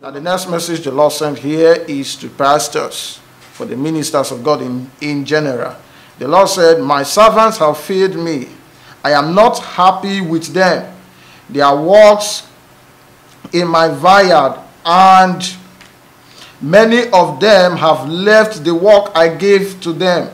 And the next message the Lord sent here is to pastors, for the ministers of God in general. The Lord said, "My servants have failed me. I am not happy with them. Their works in my vineyard, and many of them have left the work I gave to them.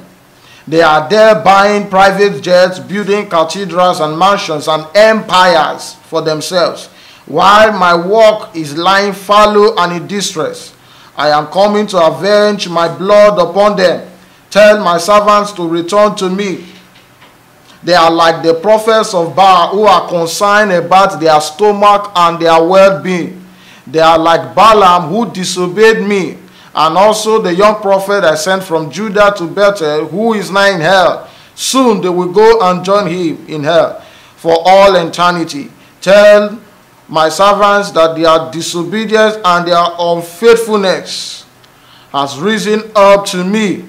They are there buying private jets, building cathedrals and mansions and empires for themselves, while my work is lying fallow and in distress. I am coming to avenge my blood upon them. Tell my servants to return to me. They are like the prophets of Baal, who are concerned about their stomach and their well-being. They are like Balaam, who disobeyed me, and also the young prophet I sent from Judah to Bethel, who is now in hell. Soon they will go and join him in hell for all eternity. Tell my servants that their disobedience and their unfaithfulness has risen up to me.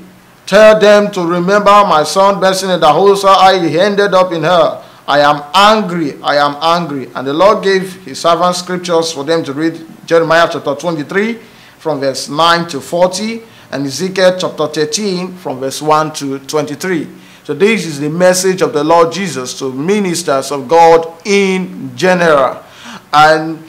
Tell them to remember my son Besson Edahosa. I ended up in hell. I am angry. I am angry." And the Lord gave his servants scriptures for them to read. Jeremiah chapter 23 from verse 9 to 40. And Ezekiel chapter 13 from verse 1 to 23. So this is the message of the Lord Jesus to ministers of God in general. And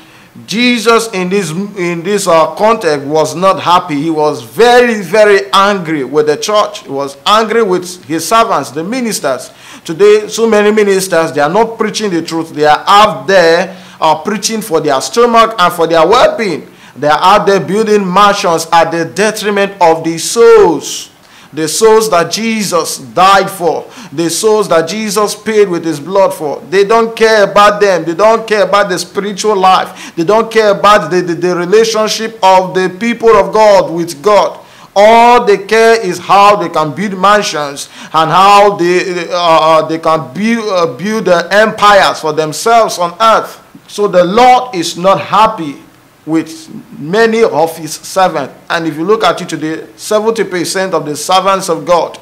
Jesus in this context was not happy. He was very, very angry with the church. He was angry with his servants, the ministers. Today, so many ministers, they are not preaching the truth. They are out there preaching for their stomach and for their well-being. They are out there building mansions at the detriment of the souls that Jesus died for, the souls that Jesus paid with his blood for. They don't care about them. They don't care about the spiritual life. They don't care about the relationship of the people of God with God. All they care is how they can build mansions and how they can build empires for themselves on earth. So the Lord is not happy with many of his servants. And if you look at it today, 70% of the servants of God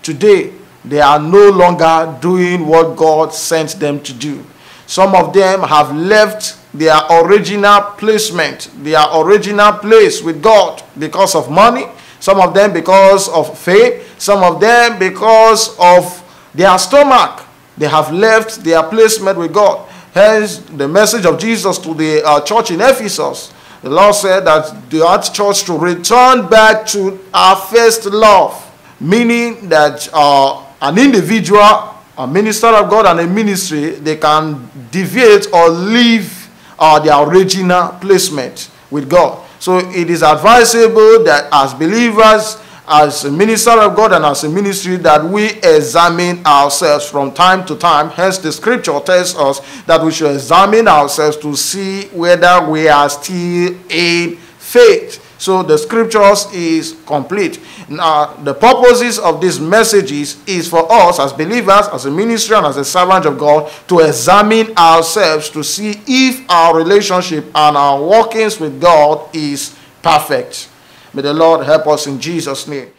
today, they are no longer doing what God sent them to do. Some of them have left their original placement, their original place with God, because of money. Some of them because of fame. Some of them because of their stomach. They have left their placement with God. Hence the message of Jesus to the church in Ephesus. The Lord said that the church to return back to our first love, meaning that an individual, a minister of God and a ministry, they can deviate or leave their original placement with God. So it is advisable that as believers, as a minister of God and as a ministry, that we examine ourselves from time to time. Hence the scripture tells us that we should examine ourselves to see whether we are still in faith. So the scriptures is complete. Now, the purposes of these messages is for us as believers, as a ministry and as a servant of God, to examine ourselves to see if our relationship and our walkings with God is perfect. May the Lord help us in Jesus' name.